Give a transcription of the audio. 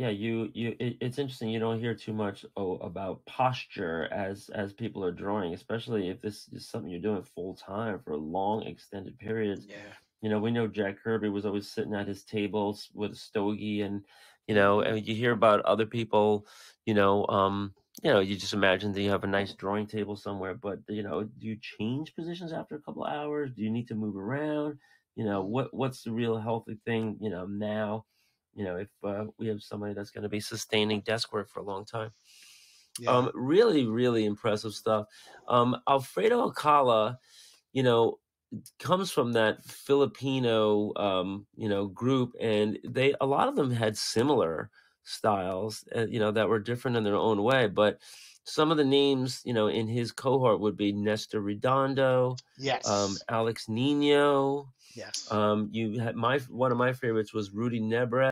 Yeah, it's interesting. You don't hear too much about posture as people are drawing, especially if this is something you're doing full time for long extended periods. Yeah. You know, we know Jack Kirby was always sitting at his table with a stogie, and you know, and you hear about other people. You know, you just imagine that you have a nice drawing table somewhere, but you know, do you change positions after a couple of hours? Do you need to move around? You know, what's the real healthy thing? You know, now, you know, if we have somebody that's going to be sustaining desk work for a long time. Yeah. Really, really impressive stuff. Alfredo Alcala, you know, comes from that Filipino, you know, group, and a lot of them had similar styles, you know, that were different in their own way. But some of the names, you know, in his cohort would be Nestor Redondo, yes, Alex Nino, yes. You had one of my favorites was Rudy Nebres.